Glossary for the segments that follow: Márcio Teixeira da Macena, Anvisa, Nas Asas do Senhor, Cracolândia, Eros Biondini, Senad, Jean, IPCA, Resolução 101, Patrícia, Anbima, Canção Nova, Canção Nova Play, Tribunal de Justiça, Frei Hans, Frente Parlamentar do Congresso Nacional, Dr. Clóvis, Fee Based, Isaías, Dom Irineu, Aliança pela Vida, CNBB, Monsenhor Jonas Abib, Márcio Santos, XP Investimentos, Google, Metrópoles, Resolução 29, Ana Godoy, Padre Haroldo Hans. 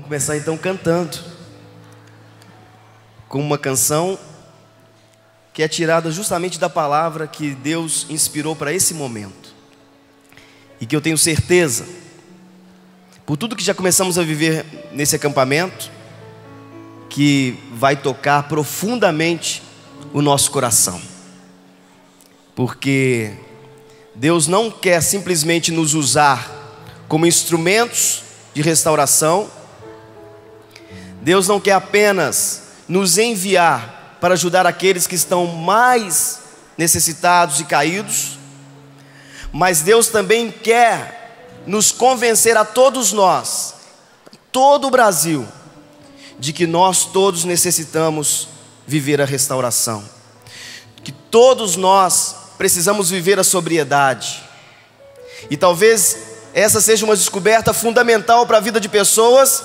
Vamos começar então cantando, com uma canção que é tirada justamente da palavra que Deus inspirou para esse momento. E que eu tenho certeza, por tudo que já começamos a viver nesse acampamento, que vai tocar profundamente o nosso coração. Porque Deus não quer simplesmente nos usar como instrumentos de restauração. Deus não quer apenas nos enviar para ajudar aqueles que estão mais necessitados e caídos, mas Deus também quer nos convencer a todos nós, todo o Brasil, de que nós todos necessitamos viver a restauração, que todos nós precisamos viver a sobriedade. E talvez essa seja uma descoberta fundamental para a vida de pessoas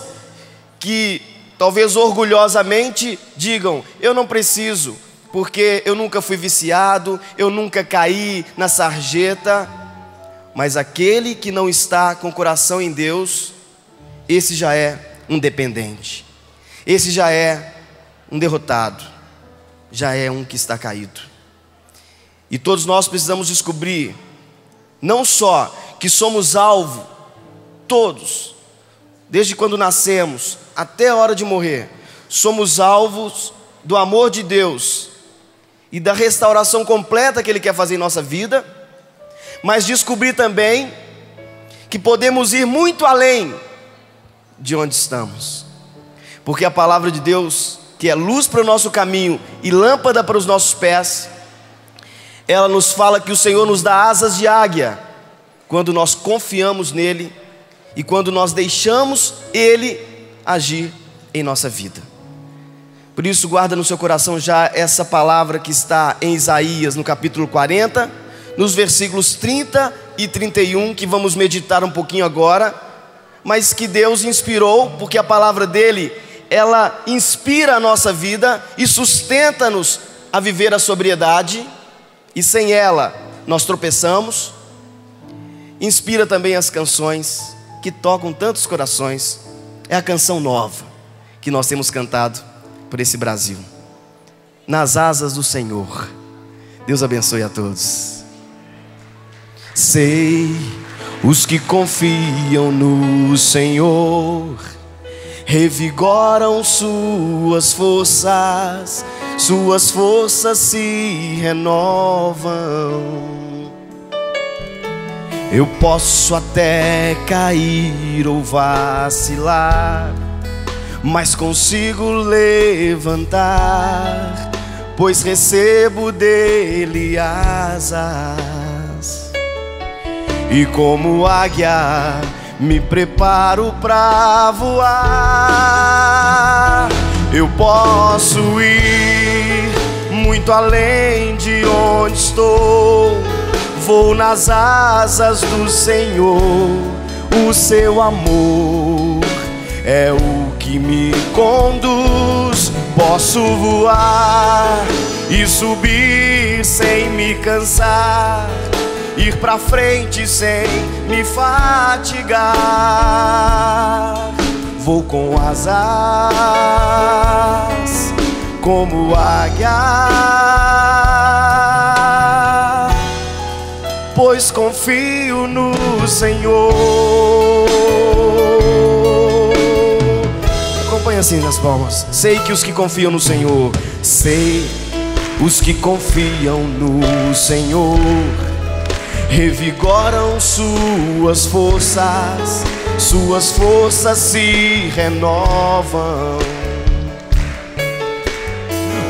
que talvez orgulhosamente digam: eu não preciso, porque eu nunca fui viciado, eu nunca caí na sarjeta. Mas aquele que não está com o coração em Deus, esse já é um dependente, esse já é um derrotado, já é um que está caído. E todos nós precisamos descobrir não só que somos alvo, todos, desde quando nascemos até a hora de morrer, somos alvos do amor de Deus e da restauração completa que Ele quer fazer em nossa vida, mas descobrir também que podemos ir muito além de onde estamos, porque a palavra de Deus, que é luz para o nosso caminho e lâmpada para os nossos pés, ela nos fala que o Senhor nos dá asas de águia quando nós confiamos nele e quando nós deixamos ele agir em nossa vida. Por isso, guarda no seu coração já essa palavra que está em Isaías, no capítulo 40, nos versículos 30 e 31, que vamos meditar um pouquinho agora, mas que Deus inspirou, porque a palavra dele, ela inspira a nossa vida e sustenta-nos a viver a sobriedade, e sem ela nós tropeçamos. Inspira também as canções que tocam tantos corações. É a Canção Nova que nós temos cantado por esse Brasil. Nas Asas do Senhor. Deus abençoe a todos. Sei, os que confiam no Senhor revigoram suas forças se renovam. Eu posso até cair ou vacilar, mas consigo levantar, pois recebo dele asas. E como águia me preparo pra voar. Eu posso ir muito além de onde estou. Vou nas asas do Senhor, o seu amor é o que me conduz. Posso voar e subir sem me cansar, ir pra frente sem me fatigar. Vou com asas como águia, pois confio no Senhor. Acompanha assim nas palmas. Sei que os que confiam no Senhor, sei, os que confiam no Senhor revigoram suas forças se renovam.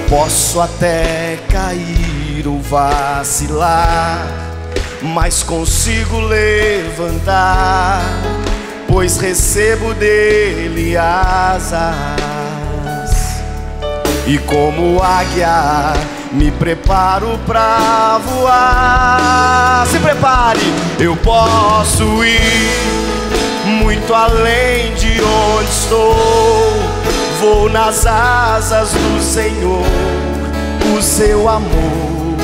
Posso até cair ou vacilar, mas consigo levantar, pois recebo dele asas. E como águia me preparo pra voar. Se prepare! Eu posso ir muito além de onde estou. Vou nas asas do Senhor, o seu amor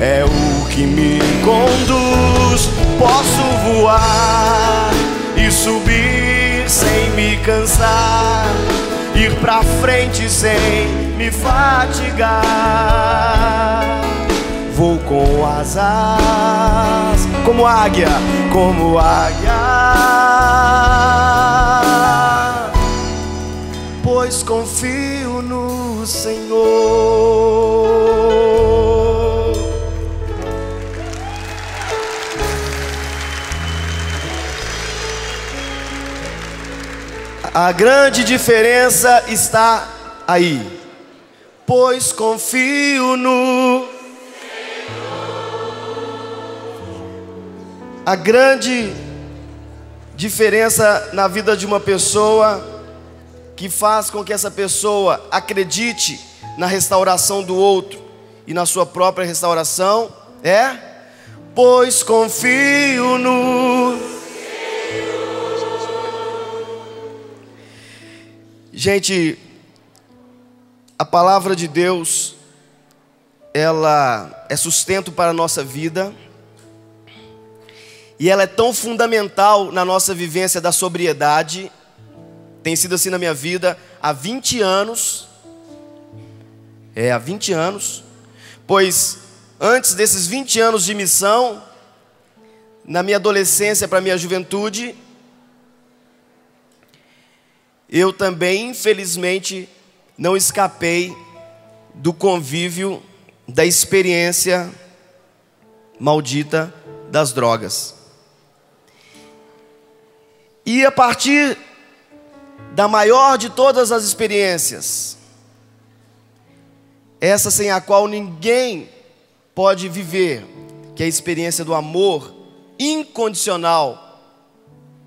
é o que me conduz. Posso voar e subir sem me me cansar, ir pra frente sem me fatigar. Vou com asas, como águia, como águia, pois confio no Senhor. A grande diferença está aí. Pois confio no Senhor. A grande diferença na vida de uma pessoa que faz com que essa pessoa acredite na restauração do outro e na sua própria restauração é: pois confio no Senhor. Gente, a palavra de Deus, ela é sustento para a nossa vida, e ela é tão fundamental na nossa vivência da sobriedade. Tem sido assim na minha vida há 20 anos, há 20 anos, pois antes desses 20 anos de missão, na minha adolescência para a minha juventude, eu também, infelizmente, não escapei do convívio, da experiência maldita das drogas. E a partir da maior de todas as experiências, essa sem a qual ninguém pode viver, que é a experiência do amor incondicional,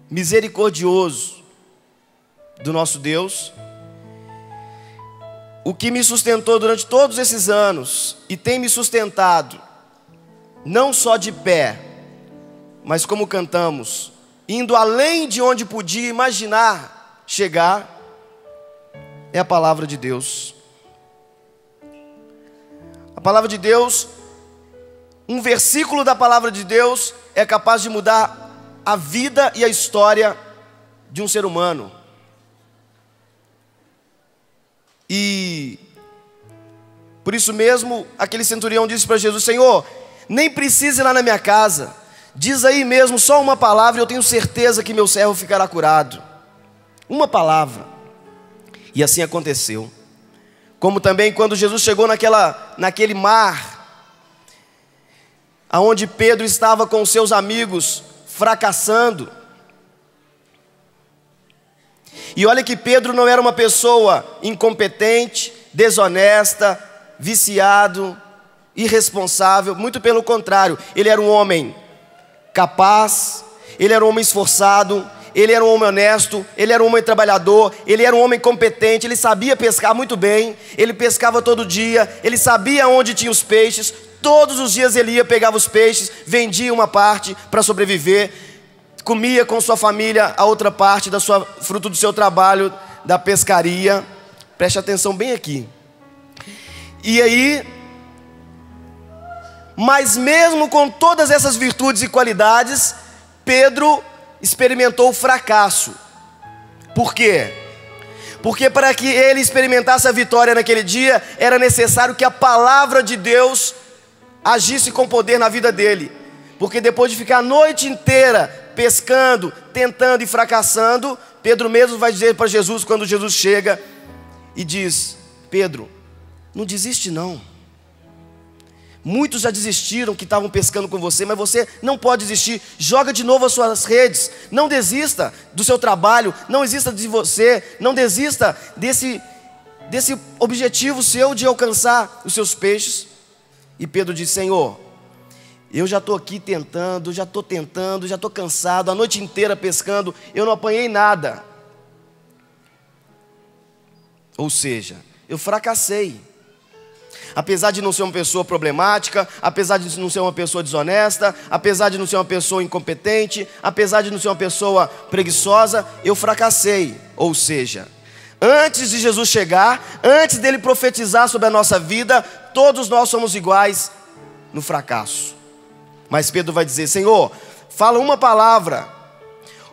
misericordioso do nosso Deus, o que me sustentou durante todos esses anos e tem me sustentado, não só de pé, mas como cantamos, indo além de onde podia imaginar chegar, é a palavra de Deus. A palavra de Deus, um versículo da palavra de Deus é capaz de mudar a vida e a história de um ser humano. E por isso mesmo, aquele centurião disse para Jesus: Senhor, nem precisa ir lá na minha casa, diz aí mesmo só uma palavra e eu tenho certeza que meu servo ficará curado. Uma palavra. E assim aconteceu. Como também quando Jesus chegou naquele mar, aonde Pedro estava com seus amigos fracassando. E olha que Pedro não era uma pessoa incompetente, desonesta, viciado, irresponsável. Muito pelo contrário, ele era um homem capaz, ele era um homem esforçado, ele era um homem honesto, ele era um homem trabalhador, ele era um homem competente, ele sabia pescar muito bem, ele pescava todo dia, ele sabia onde tinha os peixes, todos os dias ele ia, pegava os peixes, vendia uma parte para sobreviver, comia com sua família a outra parte da sua, fruto do seu trabalho da pescaria. Preste atenção bem aqui. E aí, mas mesmo com todas essas virtudes e qualidades, Pedro experimentou o fracasso. Por quê? Porque para que ele experimentasse a vitória naquele dia, era necessário que a palavra de Deus agisse com poder na vida dele. Porque depois de ficar a noite inteira pescando, tentando e fracassando, Pedro mesmo vai dizer para Jesus, quando Jesus chega e diz: Pedro, não desiste não. Muitos já desistiram que estavam pescando com você, mas você não pode desistir. Joga de novo as suas redes. Não desista do seu trabalho, não desista de você, não desista desse objetivo seu de alcançar os seus peixes. E Pedro diz: Senhor, eu já estou aqui tentando, já estou cansado, a noite inteira pescando, eu não apanhei nada. Ou seja, eu fracassei. Apesar de não ser uma pessoa problemática, apesar de não ser uma pessoa desonesta, apesar de não ser uma pessoa incompetente, apesar de não ser uma pessoa preguiçosa, eu fracassei. Ou seja, antes de Jesus chegar, antes dele profetizar sobre a nossa vida, todos nós somos iguais no fracasso. Mas Pedro vai dizer: Senhor, fala uma palavra,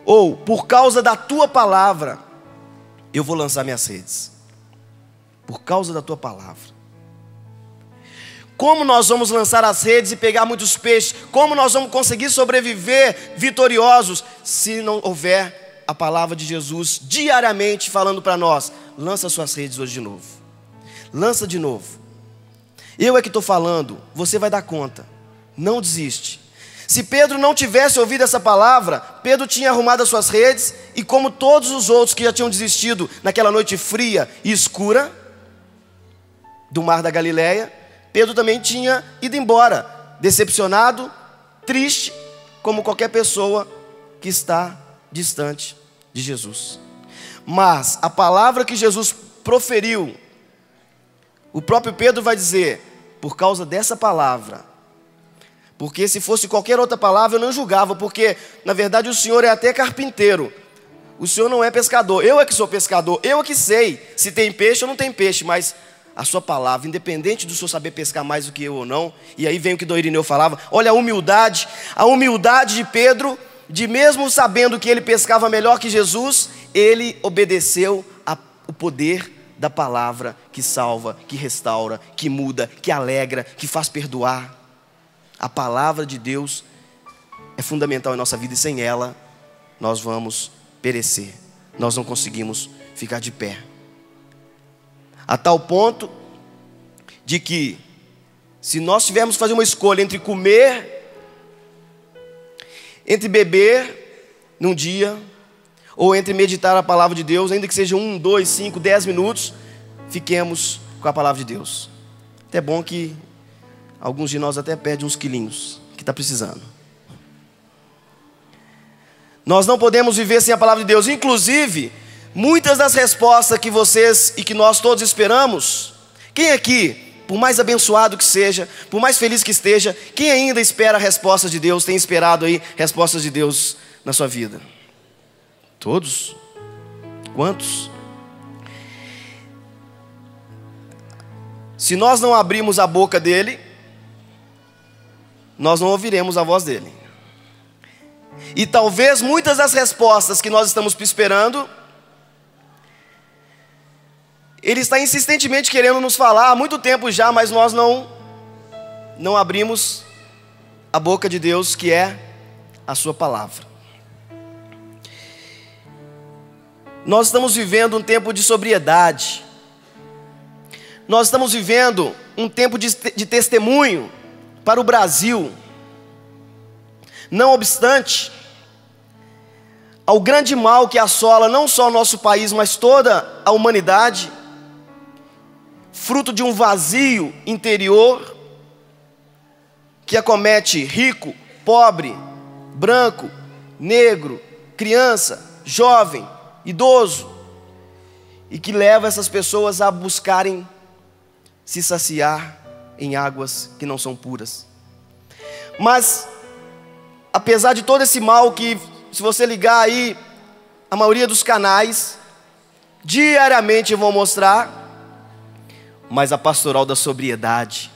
ou por causa da tua palavra, eu vou lançar minhas redes, por causa da tua palavra. Como nós vamos lançar as redes e pegar muitos peixes? Como nós vamos conseguir sobreviver vitoriosos se não houver a palavra de Jesus diariamente falando para nós? Lança suas redes hoje de novo. Lança de novo. Eu é que estou falando, você vai dar conta. Não desiste. Se Pedro não tivesse ouvido essa palavra, Pedro tinha arrumado as suas redes e, como todos os outros que já tinham desistido naquela noite fria e escura do mar da Galileia, Pedro também tinha ido embora, decepcionado, triste, como qualquer pessoa que está distante de Jesus. Mas a palavra que Jesus proferiu, o próprio Pedro vai dizer, por causa dessa palavra, porque se fosse qualquer outra palavra eu não julgava, porque na verdade o Senhor é até carpinteiro, o Senhor não é pescador, eu é que sou pescador, eu é que sei se tem peixe ou não tem peixe, mas a sua palavra, independente do Senhor saber pescar mais do que eu ou não. E aí vem o que Dom Irineu falava. Olha a humildade de Pedro, de mesmo sabendo que ele pescava melhor que Jesus, ele obedeceu ao poder da palavra que salva, que restaura, que muda, que alegra, que faz perdoar. A palavra de Deus é fundamental em nossa vida e sem ela nós vamos perecer. Nós não conseguimos ficar de pé. A tal ponto de que, se nós tivermos que fazer uma escolha entre comer, entre beber num dia, ou entre meditar a palavra de Deus, ainda que seja 1, 2, 5, 10 minutos, fiquemos com a palavra de Deus. Até bom que alguns de nós até perdem uns quilinhos que está precisando. Nós não podemos viver sem a palavra de Deus. Inclusive, muitas das respostas que vocês e que nós todos esperamos, quem aqui, por mais abençoado que seja, por mais feliz que esteja, quem ainda espera a resposta de Deus, tem esperado aí respostas de Deus na sua vida? Todos? Quantos? Se nós não abrirmos a boca dele, nós não ouviremos a voz dele. E talvez muitas das respostas que nós estamos esperando, ele está insistentemente querendo nos falar há muito tempo já, mas nós não abrimos a boca de Deus, que é a sua palavra. Nós estamos vivendo um tempo de sobriedade. Nós estamos vivendo um tempo de testemunho para o Brasil. Não obstante ao grande mal que assola não só o nosso país, mas toda a humanidade, fruto de um vazio interior que acomete rico, pobre, branco, negro, criança, jovem, idoso, e que leva essas pessoas a buscarem se saciar em águas que não são puras. Mas, apesar de todo esse mal que, se você ligar aí, a maioria dos canais diariamente vão mostrar, mas a pastoral da sobriedade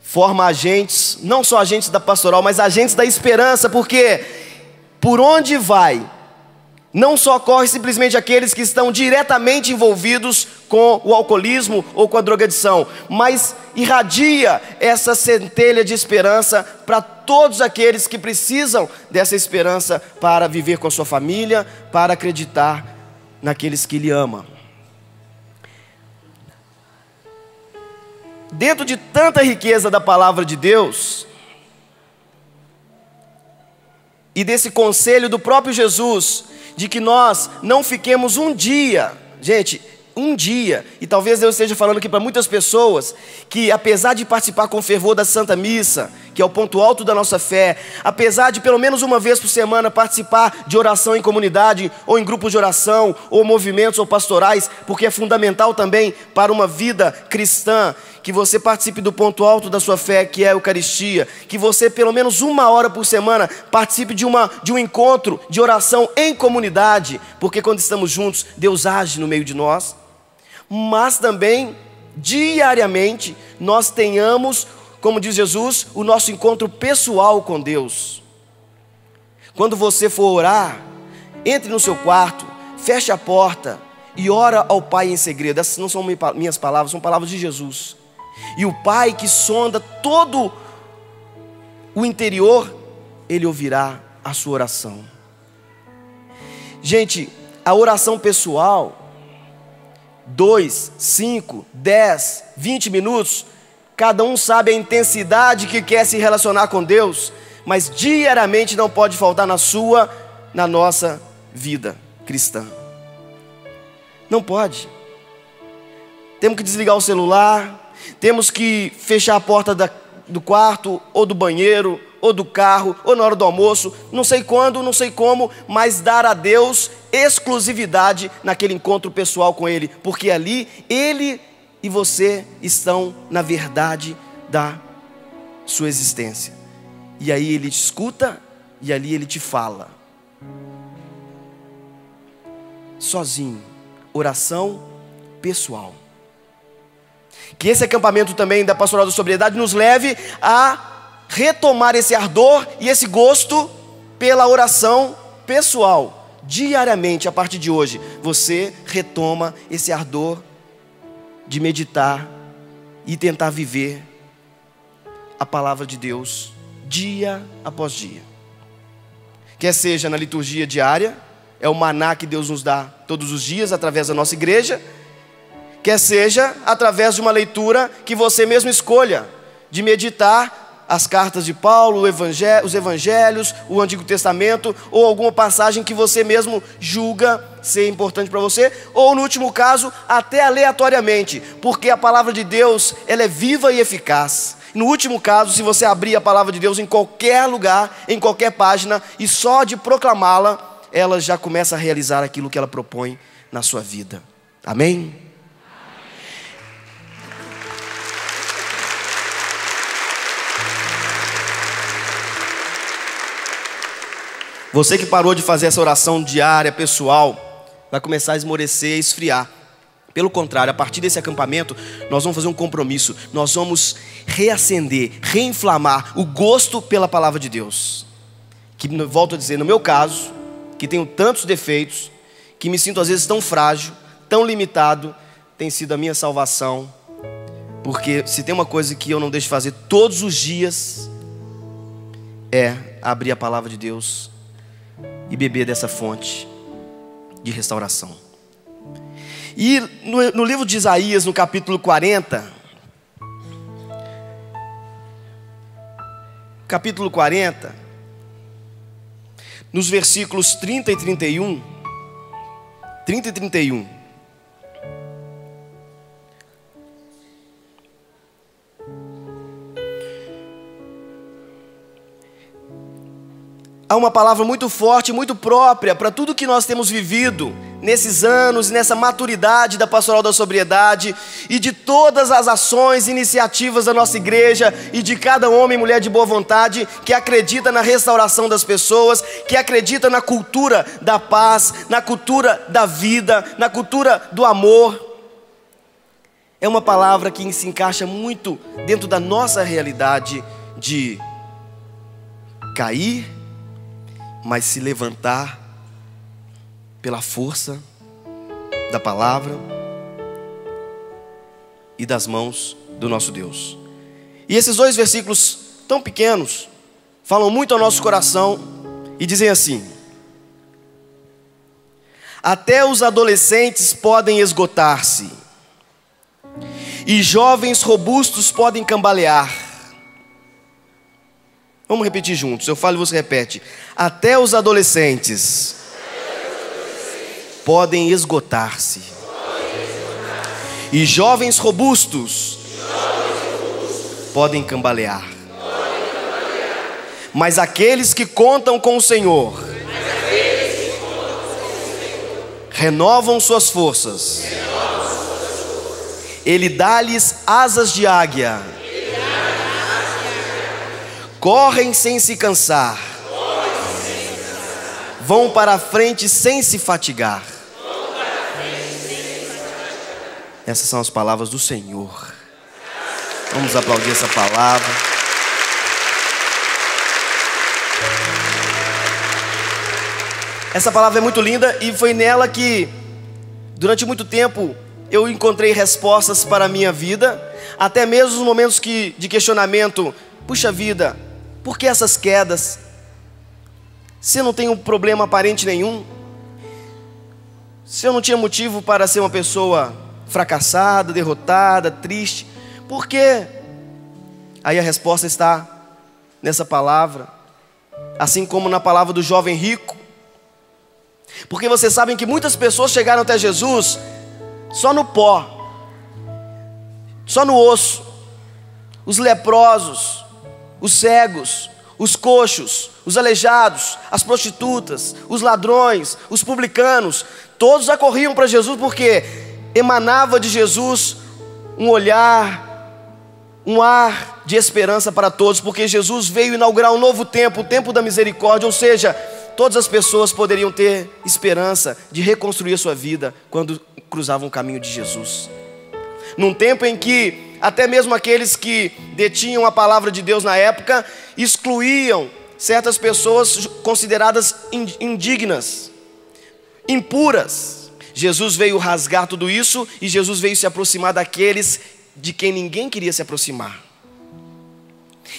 forma agentes, não só agentes da pastoral, mas agentes da esperança, porque por onde vai, não só corre simplesmente aqueles que estão diretamente envolvidos com o alcoolismo ou com a drogadição, mas irradia essa centelha de esperança para todos aqueles que precisam dessa esperança para viver com a sua família, para acreditar naqueles que lhe amam. Dentro de tanta riqueza da palavra de Deus e desse conselho do próprio Jesus de que nós não fiquemos um dia, gente, um dia, e talvez eu esteja falando aqui para muitas pessoas que, apesar de participar com fervor da Santa Missa, que é o ponto alto da nossa fé, apesar de pelo menos uma vez por semana participar de oração em comunidade, ou em grupos de oração, ou movimentos, ou pastorais, porque é fundamental também para uma vida cristã, que você participe do ponto alto da sua fé, que é a Eucaristia, que você pelo menos uma hora por semana participe de um encontro de oração em comunidade, porque quando estamos juntos, Deus age no meio de nós, mas também, diariamente, nós tenhamos, como diz Jesus, o nosso encontro pessoal com Deus. Quando você for orar, entre no seu quarto, fecha a porta e ora ao Pai em segredo. Essas não são minhas palavras, são palavras de Jesus. E o Pai que sonda todo o interior, Ele ouvirá a sua oração. Gente, a oração pessoal, 2, 5, 10, 20 minutos, cada um sabe a intensidade que quer se relacionar com Deus, mas diariamente não pode faltar na nossa vida cristã. Não pode. Temos que desligar o celular, temos que fechar a porta do quarto, ou do banheiro, ou do carro, ou na hora do almoço, não sei quando, não sei como, mas dar a Deus exclusividade naquele encontro pessoal com Ele, porque ali Ele e você estão na verdade da sua existência. E aí Ele te escuta e ali Ele te fala. Sozinho, oração pessoal. Que esse acampamento também da Pastoral da Sobriedade nos leve a retomar esse ardor e esse gosto pela oração pessoal. Diariamente, a partir de hoje, você retoma esse ardor de meditar e tentar viver a palavra de Deus dia após dia. Quer seja na liturgia diária, é o maná que Deus nos dá todos os dias através da nossa igreja, quer seja através de uma leitura que você mesmo escolha, de meditar as cartas de Paulo, os evangelhos, o Antigo Testamento, ou alguma passagem que você mesmo julga ser importante para você, ou no último caso, até aleatoriamente, porque a palavra de Deus, ela é viva e eficaz. No último caso, se você abrir a palavra de Deus em qualquer lugar, em qualquer página, e só de proclamá-la, ela já começa a realizar aquilo que ela propõe na sua vida. Amém? Você que parou de fazer essa oração diária, pessoal, vai começar a esmorecer, a esfriar. Pelo contrário, a partir desse acampamento, nós vamos fazer um compromisso. Nós vamos reacender, reinflamar o gosto pela palavra de Deus. Que, volto a dizer, no meu caso, que tenho tantos defeitos, que me sinto às vezes tão frágil, tão limitado, tem sido a minha salvação. Porque se tem uma coisa que eu não deixo de fazer todos os dias, é abrir a palavra de Deus e beber dessa fonte de restauração. E no livro de Isaías, no capítulo 40, nos versículos 30 e 31, há uma palavra muito forte, muito própria para tudo que nós temos vivido nesses anos, nessa maturidade da Pastoral da Sobriedade e de todas as ações e iniciativas da nossa igreja e de cada homem e mulher de boa vontade que acredita na restauração das pessoas, que acredita na cultura da paz, na cultura da vida, na cultura do amor. É uma palavra que se encaixa muito dentro da nossa realidade de cair, mas se levantar pela força da palavra e das mãos do nosso Deus. E esses dois versículos tão pequenos falam muito ao nosso coração e dizem assim: até os adolescentes podem esgotar-se, e jovens robustos podem cambalear. Vamos repetir juntos, eu falo e você repete. Até os adolescentes podem esgotar-se, e jovens robustos podem cambalear. Mas aqueles que contam com o Senhor renovam suas forças. Ele dá-lhes asas de águia. Correm sem se cansar, vão para a frente sem se fatigar. Essas são as palavras do Senhor. Vamos aplaudir essa palavra. Essa palavra é muito linda e foi nela que, durante muito tempo, eu encontrei respostas para a minha vida, até mesmo os momentos de questionamento. Puxa vida, por que essas quedas? Se eu não tenho problema aparente nenhum, se eu não tinha motivo para ser uma pessoa fracassada, derrotada, triste, por quê? Aí a resposta está nessa palavra, assim como na palavra do jovem rico. Porque vocês sabem que muitas pessoas chegaram até Jesus só no pó, só no osso. Os leprosos, os cegos, os coxos, os aleijados, as prostitutas, os ladrões, os publicanos, todos acorriam para Jesus porque emanava de Jesus um olhar, um ar de esperança para todos, porque Jesus veio inaugurar um novo tempo, o tempo da misericórdia, ou seja, todas as pessoas poderiam ter esperança de reconstruir a sua vida quando cruzavam o caminho de Jesus. Num tempo em que até mesmo aqueles que detinham a palavra de Deus na época excluíam certas pessoas consideradas indignas, impuras. Jesus veio rasgar tudo isso e Jesus veio se aproximar daqueles de quem ninguém queria se aproximar.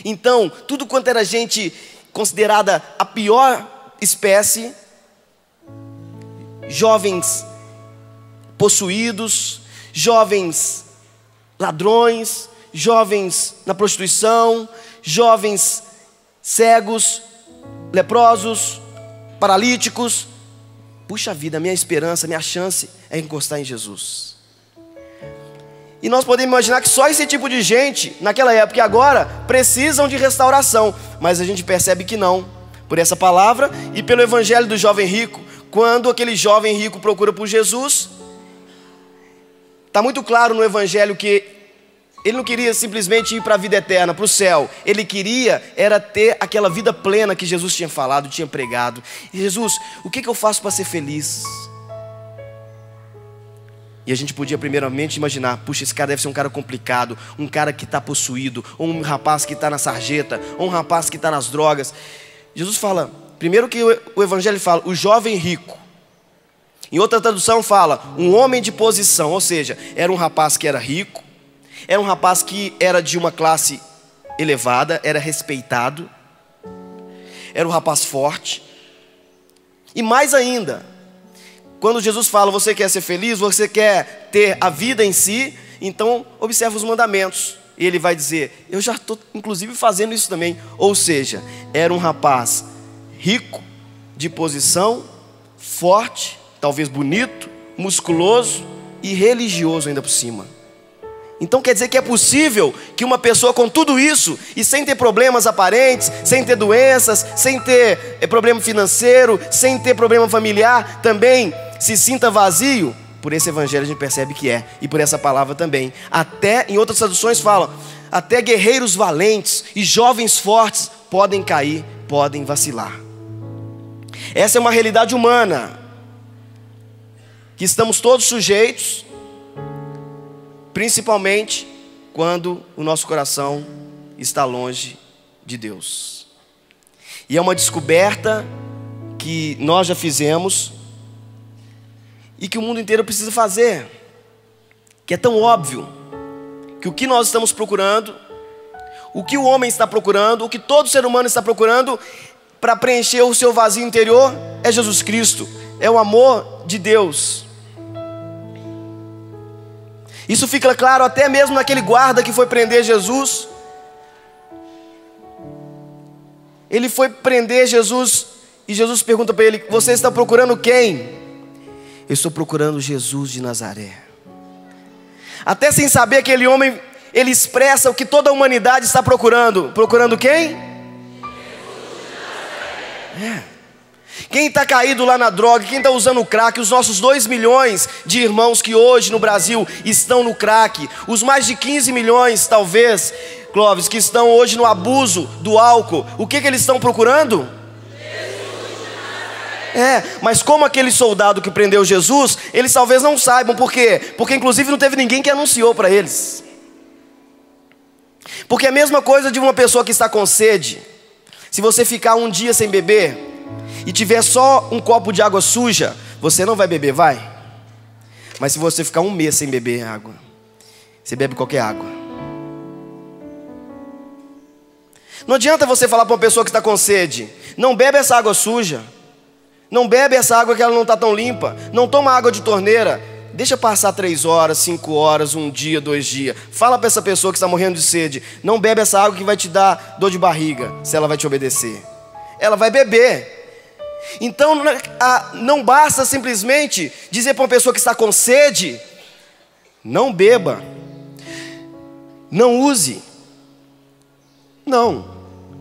Então, tudo quanto era gente considerada a pior espécie, jovens possuídos, jovens ladrões, jovens na prostituição, jovens cegos, leprosos, paralíticos. Puxa vida, minha esperança, minha chance é encostar em Jesus. E nós podemos imaginar que só esse tipo de gente, naquela época e agora, precisam de restauração. Mas a gente percebe que não, por essa palavra e pelo evangelho do jovem rico. Quando aquele jovem rico procura por Jesus, está muito claro no evangelho que ele não queria simplesmente ir para a vida eterna, para o céu. Ele queria era ter aquela vida plena que Jesus tinha falado, tinha pregado. E Jesus, o que eu faço para ser feliz? E a gente podia primeiramente imaginar, puxa, esse cara deve ser um cara complicado, um cara que está possuído, ou um rapaz que está na sarjeta, ou um rapaz que está nas drogas. Jesus fala, primeiro que o evangelho fala, o jovem rico. Em outra tradução fala, um homem de posição, ou seja, era um rapaz que era rico, era um rapaz que era de uma classe elevada, era respeitado, era um rapaz forte. E mais ainda, quando Jesus fala, você quer ser feliz, você quer ter a vida em si, então observa os mandamentos. E ele vai dizer, eu já estou inclusive fazendo isso também. Ou seja, era um rapaz rico, de posição, forte, talvez bonito, musculoso e religioso ainda por cima. Então quer dizer que é possível que uma pessoa com tudo isso, e sem ter problemas aparentes, sem ter doenças, sem ter problema financeiro, sem ter problema familiar, também se sinta vazio. Por esse evangelho a gente percebe que é, e por essa palavra também. Até, em outras traduções fala, até guerreiros valentes e jovens fortes podem cair, podem vacilar. Essa é uma realidade humana, que estamos todos sujeitos, principalmente quando o nosso coração está longe de Deus. E é uma descoberta que nós já fizemos e que o mundo inteiro precisa fazer, que é tão óbvio que o que nós estamos procurando, o que o homem está procurando, o que todo ser humano está procurando para preencher o seu vazio interior é Jesus Cristo, é o amor de Deus. Isso fica claro até mesmo naquele guarda que foi prender Jesus. Ele foi prender Jesus e Jesus pergunta para ele, você está procurando quem? Eu estou procurando Jesus de Nazaré. Até sem saber, aquele homem, ele expressa o que toda a humanidade está procurando. Procurando quem? Jesus de Nazaré. Quem está caído lá na droga, quem está usando o crack, os nossos 2 milhões de irmãos que hoje no Brasil estão no crack, os mais de 15 milhões talvez, Clóvis, que estão hoje no abuso do álcool, o que eles estão procurando? Mas como aquele soldado que prendeu Jesus, eles talvez não saibam por quê, porque inclusive não teve ninguém que anunciou para eles. Porque é a mesma coisa de uma pessoa que está com sede, se você ficar um dia sem beber, e tiver só um copo de água suja, você não vai beber, vai? Mas se você ficar um mês sem beber água, você bebe qualquer água. Não adianta você falar para uma pessoa que está com sede: não bebe essa água suja, não bebe essa água que ela não está tão limpa, não toma água de torneira. Deixa passar 3 horas, 5 horas, um dia, 2 dias. Fala para essa pessoa que está morrendo de sede: não bebe essa água que vai te dar dor de barriga. Se ela vai te obedecer, ela vai beber. Então não basta simplesmente dizer para uma pessoa que está com sede: não beba, não use. Não,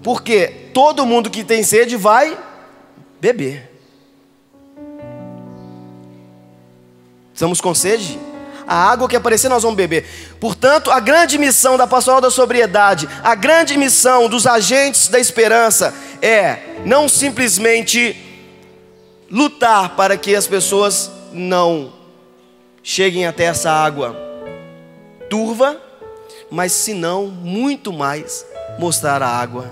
porque todo mundo que tem sede vai beber. Estamos com sede? A água que aparecer nós vamos beber. Portanto, a grande missão da pastoral da sobriedade, a grande missão dos agentes da esperança é não simplesmente lutar para que as pessoas não cheguem até essa água turva, mas se não, muito mais, mostrar a água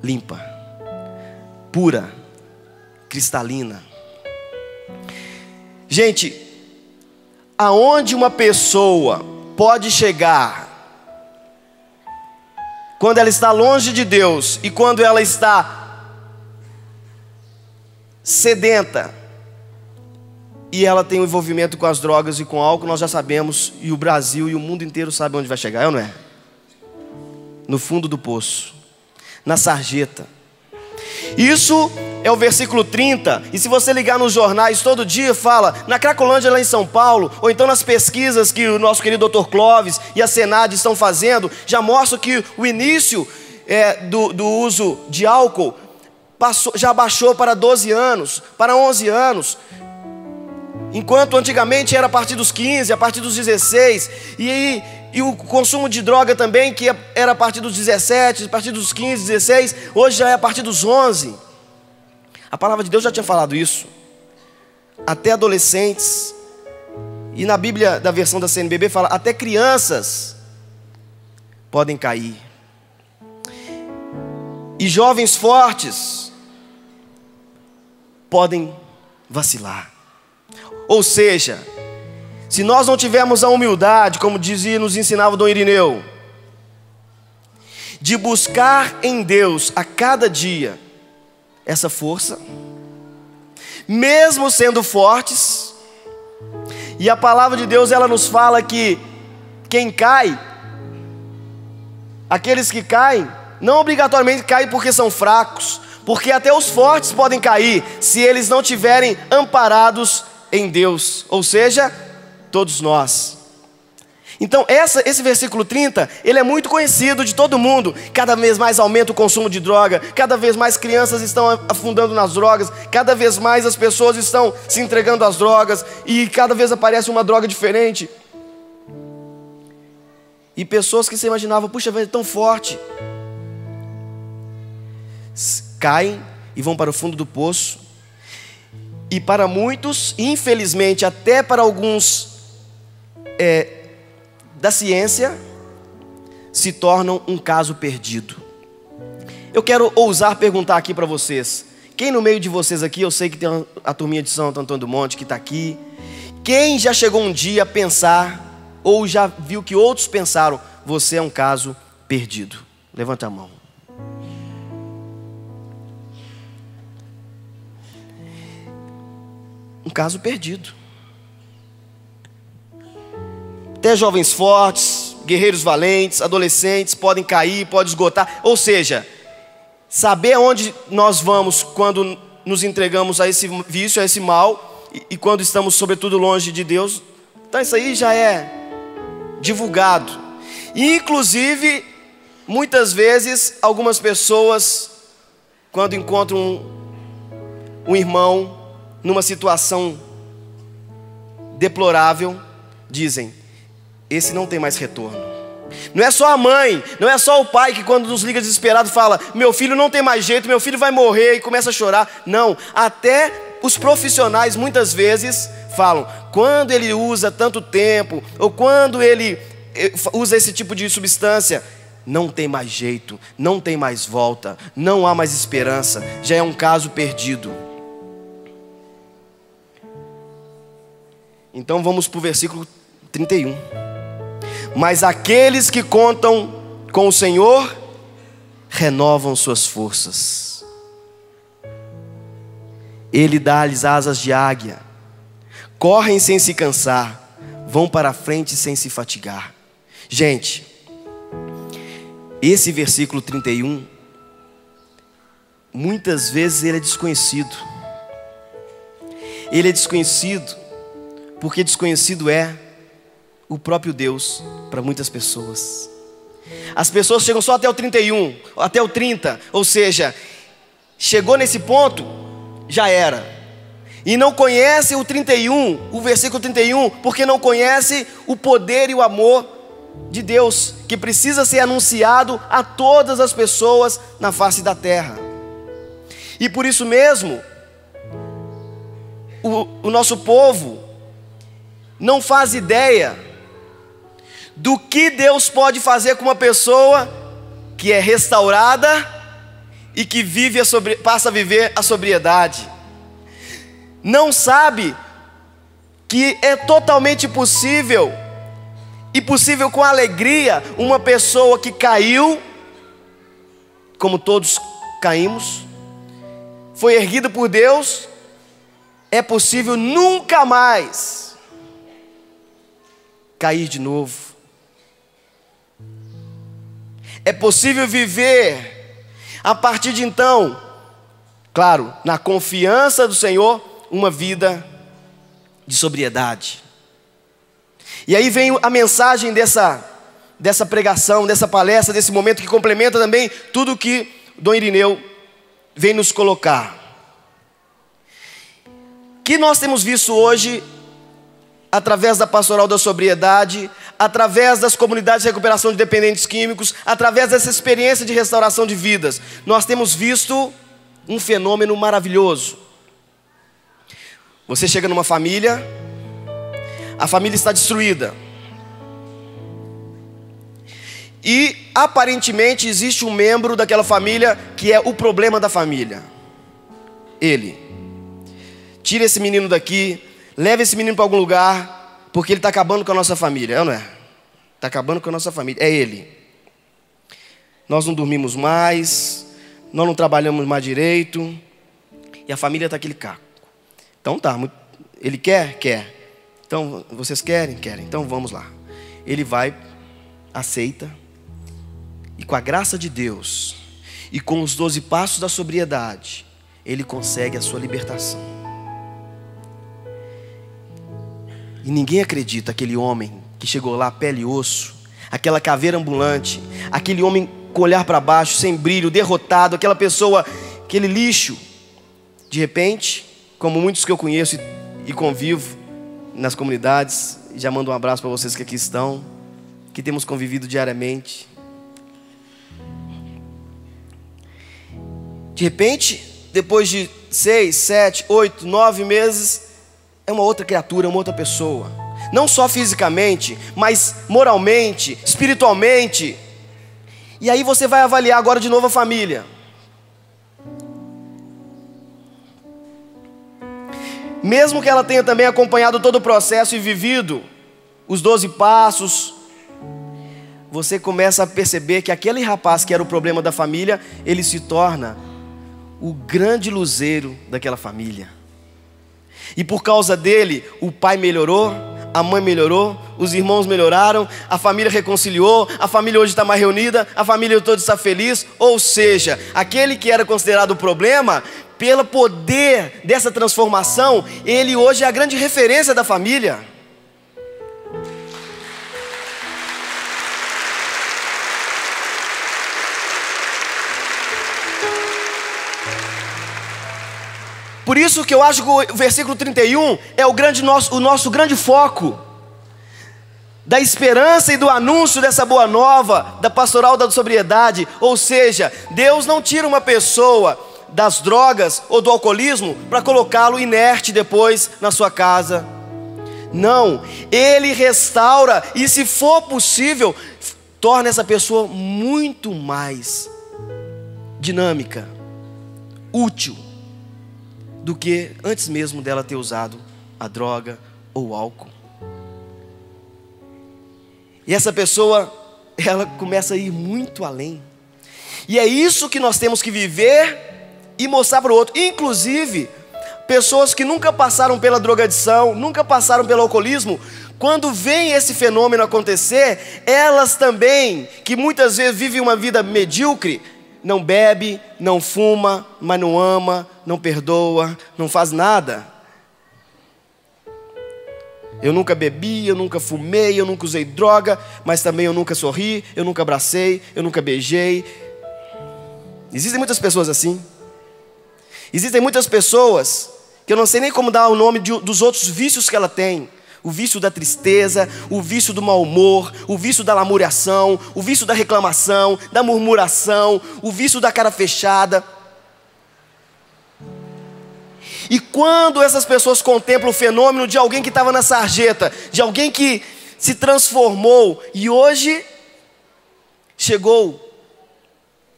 limpa, pura, cristalina. Gente, aonde uma pessoa pode chegar quando ela está longe de Deus e quando ela está sedenta e ela tem um envolvimento com as drogas e com o álcool, nós já sabemos, e o Brasil e o mundo inteiro sabe onde vai chegar, é ou não é? No fundo do poço, na sarjeta. Isso é o versículo 30, e se você ligar nos jornais todo dia, fala, na Cracolândia lá em São Paulo, ou então nas pesquisas que o nosso querido Dr. Clóvis e a Senad estão fazendo, já mostra que o início do uso de álcool já baixou para 12 anos, para 11 anos, enquanto antigamente era a partir dos 15, a partir dos 16, e o consumo de droga também, que era a partir dos 17, a partir dos 15, 16, hoje já é a partir dos 11. A palavra de Deus já tinha falado isso, até adolescentes, e na Bíblia da versão da CNBB fala, até crianças podem cair. E jovens fortes podem vacilar. Ou seja, se nós não tivermos a humildade, como dizia e nos ensinava Dom Irineu, de buscar em Deus a cada dia essa força, mesmo sendo fortes, e a palavra de Deus ela nos fala que quem cai, aqueles que caem, não obrigatoriamente caem porque são fracos, porque até os fortes podem cair se eles não tiverem amparados em Deus, ou seja, todos nós. Então esse versículo 30, ele é muito conhecido de todo mundo. Cada vez mais aumenta o consumo de droga, cada vez mais crianças estão afundando nas drogas, cada vez mais as pessoas estão se entregando às drogas, e cada vez aparece uma droga diferente. E pessoas que se imaginavam, puxa vida, é tão forte, caem e vão para o fundo do poço. E para muitos, infelizmente, até para alguns da ciência, se tornam um caso perdido. Eu quero ousar perguntar aqui para vocês, quem no meio de vocês aqui, eu sei que tem a turminha de Santo Antônio do Monte que está aqui, quem já chegou um dia a pensar, ou já viu que outros pensaram, você é um caso perdido? Levanta a mão. Um caso perdido. Até jovens fortes, guerreiros valentes, adolescentes podem cair, podem esgotar. Ou seja, saber onde nós vamos quando nos entregamos a esse vício, a esse mal, e quando estamos sobretudo longe de Deus. Então isso aí já é divulgado. E, inclusive, muitas vezes, algumas pessoas, quando encontram um irmão numa situação deplorável, dizem, esse não tem mais retorno. Não é só a mãe, não é só o pai que quando nos liga desesperado fala, meu filho não tem mais jeito, meu filho vai morrer, e começa a chorar. Não, até os profissionais muitas vezes falam, quando ele usa tanto tempo, ou quando ele usa esse tipo de substância, não tem mais jeito, não tem mais volta, não há mais esperança, já é um caso perdido. Então vamos para o versículo 31. Mas aqueles que contam com o Senhor renovam suas forças. Ele dá-lhes asas de águia. Correm sem se cansar. Vão para a frente sem se fatigar. Gente, esse versículo 31, muitas vezes ele é desconhecido. Ele é desconhecido porque desconhecido é o próprio Deus para muitas pessoas. As pessoas chegam só até o 31, até o 30, ou seja, chegou nesse ponto, já era. E não conhece o 31, o versículo 31, porque não conhece o poder e o amor de Deus, que precisa ser anunciado a todas as pessoas na face da terra. E por isso mesmo, o nosso povo não faz ideia do que Deus pode fazer com uma pessoa que é restaurada e que vive passa a viver a sobriedade. Não sabe que é totalmente possível, e possível com alegria, uma pessoa que caiu, como todos caímos, foi erguida por Deus, é possível nunca mais cair de novo. É possível viver, a partir de então, claro, na confiança do Senhor, uma vida de sobriedade. E aí vem a mensagem dessa pregação, dessa palestra, desse momento que complementa também tudo que Dom Irineu vem nos colocar. Que nós temos visto hoje, através da pastoral da sobriedade, através das comunidades de recuperação de dependentes químicos, através dessa experiência de restauração de vidas, nós temos visto um fenômeno maravilhoso. Você chega numa família, a família está destruída, e aparentemente existe um membro daquela família que é o problema da família. Ele tira esse menino daqui, leva esse menino para algum lugar, porque ele está acabando com a nossa família, não é? Está acabando com a nossa família, é ele. Nós não dormimos mais, nós não trabalhamos mais direito, e a família está aquele caco. Então tá, ele quer? Quer. Então vocês querem? Querem. Então vamos lá. Ele vai, aceita, e com a graça de Deus, e com os 12 passos da sobriedade, ele consegue a sua libertação. E ninguém acredita, aquele homem que chegou lá pele e osso, aquela caveira ambulante, aquele homem com o olhar para baixo, sem brilho, derrotado, aquela pessoa, aquele lixo. De repente, como muitos que eu conheço e convivo nas comunidades, já mando um abraço para vocês que aqui estão, que temos convivido diariamente. De repente, depois de 6, 7, 8, 9 meses, é uma outra criatura, uma outra pessoa. Não só fisicamente, mas moralmente, espiritualmente. E aí você vai avaliar agora de novo a família. Mesmo que ela tenha também acompanhado todo o processo e vivido os 12 passos, você começa a perceber que aquele rapaz que era o problema da família, ele se torna o grande luzeiro daquela família. E por causa dele, o pai melhorou, a mãe melhorou, os irmãos melhoraram, a família reconciliou, a família hoje está mais reunida, a família toda está feliz. Ou seja, aquele que era considerado o problema, pelo poder dessa transformação, ele hoje é a grande referência da família. Por isso que eu acho que o versículo 31 é o nosso grande foco da esperança e do anúncio dessa boa nova, da pastoral da sobriedade. Ou seja, Deus não tira uma pessoa das drogas ou do alcoolismo para colocá-lo inerte depois na sua casa. Não, Ele restaura, e se for possível, torna essa pessoa muito mais dinâmica, útil, do que antes mesmo dela ter usado a droga ou o álcool. E essa pessoa, ela começa a ir muito além. E é isso que nós temos que viver e mostrar para o outro. Inclusive, pessoas que nunca passaram pela drogadição, nunca passaram pelo alcoolismo, quando vem esse fenômeno acontecer, elas também, que muitas vezes vivem uma vida medíocre, não bebe, não fuma, mas não ama, não perdoa, não faz nada. Eu nunca bebi, eu nunca fumei, eu nunca usei droga, mas também eu nunca sorri, eu nunca abracei, eu nunca beijei. Existem muitas pessoas assim. Existem muitas pessoas que eu não sei nem como dar o nome dos outros vícios que ela tem. O vício da tristeza, o vício do mau humor, o vício da lamuriação, o vício da reclamação, da murmuração, o vício da cara fechada. E quando essas pessoas contemplam o fenômeno de alguém que estava na sarjeta, de alguém que se transformou e hoje chegou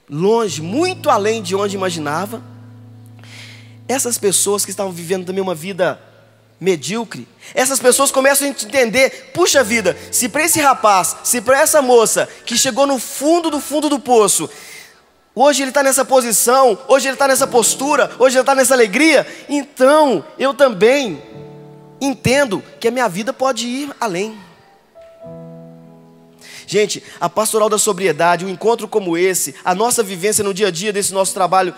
longe, muito além de onde imaginava, essas pessoas que estavam vivendo também uma vida medíocre, essas pessoas começam a entender, puxa vida, se para esse rapaz, se para essa moça que chegou no fundo do poço, hoje ele está nessa posição, hoje ele está nessa postura, hoje ele está nessa alegria, então eu também entendo que a minha vida pode ir além. Gente, a pastoral da sobriedade, um encontro como esse, a nossa vivência no dia a dia desse nosso trabalho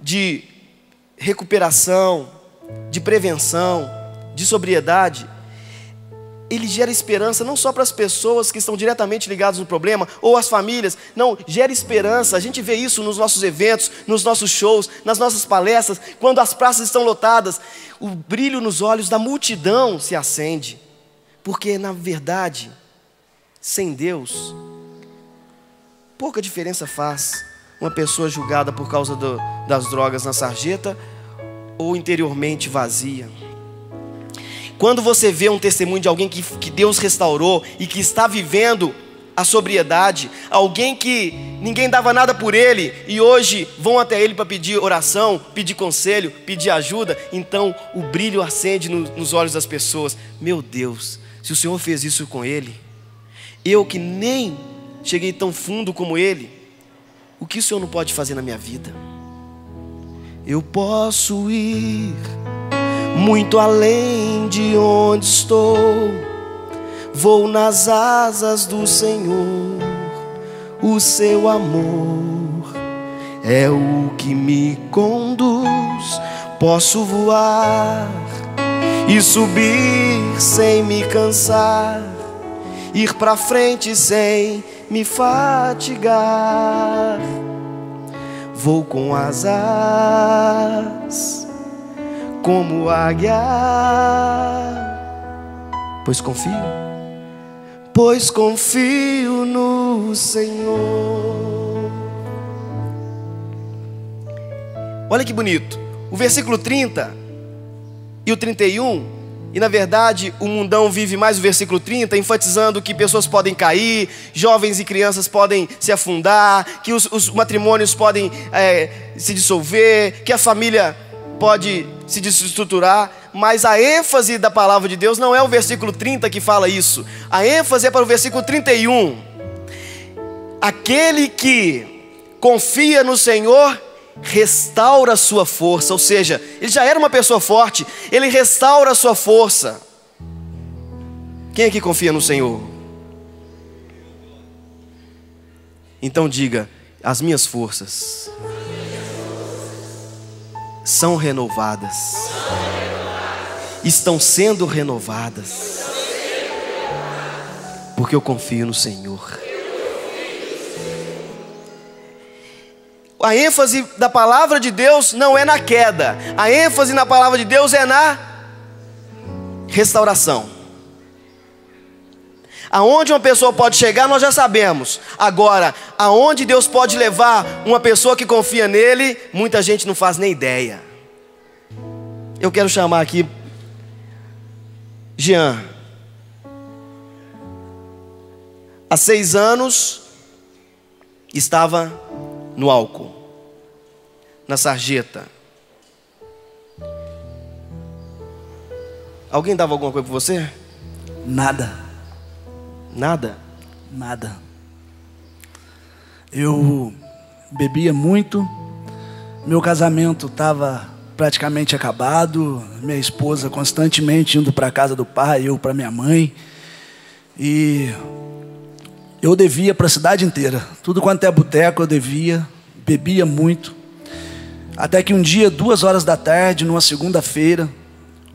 de recuperação, de prevenção, de sobriedade, ele gera esperança não só para as pessoas que estão diretamente ligadas no problema, ou as famílias, não, gera esperança. A gente vê isso nos nossos eventos, nos nossos shows, nas nossas palestras, quando as praças estão lotadas, o brilho nos olhos da multidão se acende, porque na verdade, sem Deus, pouca diferença faz uma pessoa julgada por causa das drogas na sarjeta, ou interiormente vazia. Quando você vê um testemunho de alguém que Deus restaurou e que está vivendo a sobriedade, alguém que ninguém dava nada por ele e hoje vão até ele para pedir oração, pedir conselho, pedir ajuda, então o brilho acende nos olhos das pessoas. Meu Deus, se o Senhor fez isso com ele, eu que nem cheguei tão fundo como ele, o que o Senhor não pode fazer na minha vida? Eu posso ir muito além de onde estou, vou nas asas do Senhor, o seu amor é o que me conduz. Posso voar e subir sem me cansar, ir pra frente sem me fatigar. Vou com asas como águia, pois confio no Senhor. Olha que bonito, o versículo 30 e o 31, e na verdade o mundão vive mais o versículo 30, enfatizando que pessoas podem cair, jovens e crianças podem se afundar, que os matrimônios podem se dissolver, que a família pode se desestruturar, mas a ênfase da palavra de Deus não é o versículo 30 que fala isso, a ênfase é para o versículo 31. Aquele que confia no Senhor restaura a sua força, ou seja, ele já era uma pessoa forte, ele restaura a sua força. Quem aqui confia no Senhor? Então diga, as minhas forças são renovadas, estão sendo renovadas, porque eu confio no Senhor. A ênfase da palavra de Deus não é na queda, a ênfase na palavra de Deus é na restauração. Aonde uma pessoa pode chegar nós já sabemos. Agora, aonde Deus pode levar uma pessoa que confia nele, muita gente não faz nem ideia. Eu quero chamar aqui Jean. Há 6 anos estava no álcool, na sarjeta. Alguém dava alguma coisa para você? Nada. Nada? Nada. Eu bebia muito. Meu casamento estava praticamente acabado. Minha esposa constantemente indo para a casa do pai, eu para minha mãe. E eu devia para a cidade inteira. Tudo quanto é boteco eu devia. Bebia muito. Até que um dia, 2 horas da tarde, numa segunda-feira,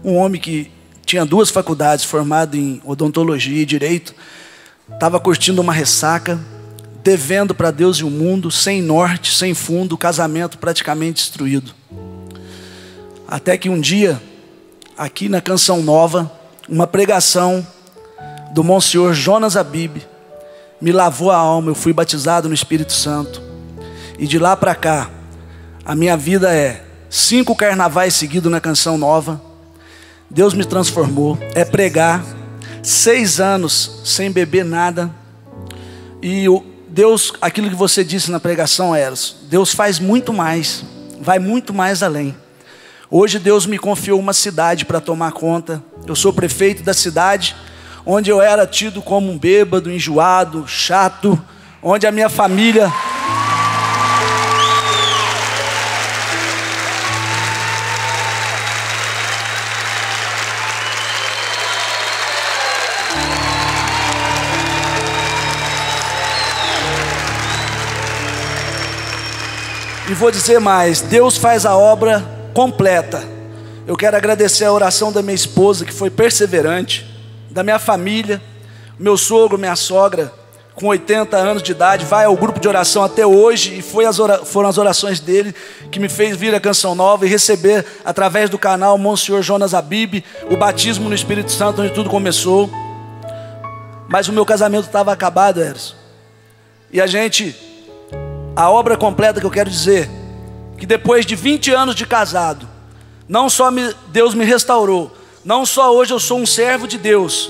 um homem que tinha 2 faculdades, formado em odontologia e direito, estava curtindo uma ressaca, devendo para Deus e o mundo, sem norte, sem fundo, casamento praticamente destruído. Até que um dia, aqui na Canção Nova, uma pregação do Monsenhor Jonas Abib me lavou a alma. Eu fui batizado no Espírito Santo. E de lá para cá, a minha vida é 5 carnavais seguidos na Canção Nova. Deus me transformou. É pregar. 6 anos sem beber nada. E Deus, aquilo que você disse na pregação, Eros, Deus faz muito mais, vai muito mais além. Hoje Deus me confiou uma cidade para tomar conta. Eu sou prefeito da cidade onde eu era tido como um bêbado, enjoado, chato, onde a minha família... E vou dizer mais, Deus faz a obra completa. Eu quero agradecer a oração da minha esposa, que foi perseverante, da minha família, meu sogro, minha sogra, com 80 anos de idade, vai ao grupo de oração até hoje, e foram as orações dele que me fez vir a Canção Nova e receber, através do canal Monsenhor Jonas Abib, o batismo no Espírito Santo, onde tudo começou. Mas o meu casamento estava acabado, Eros. E a obra completa que eu quero dizer, que depois de 20 anos de casado, não só Deus me restaurou, não só hoje eu sou um servo de Deus,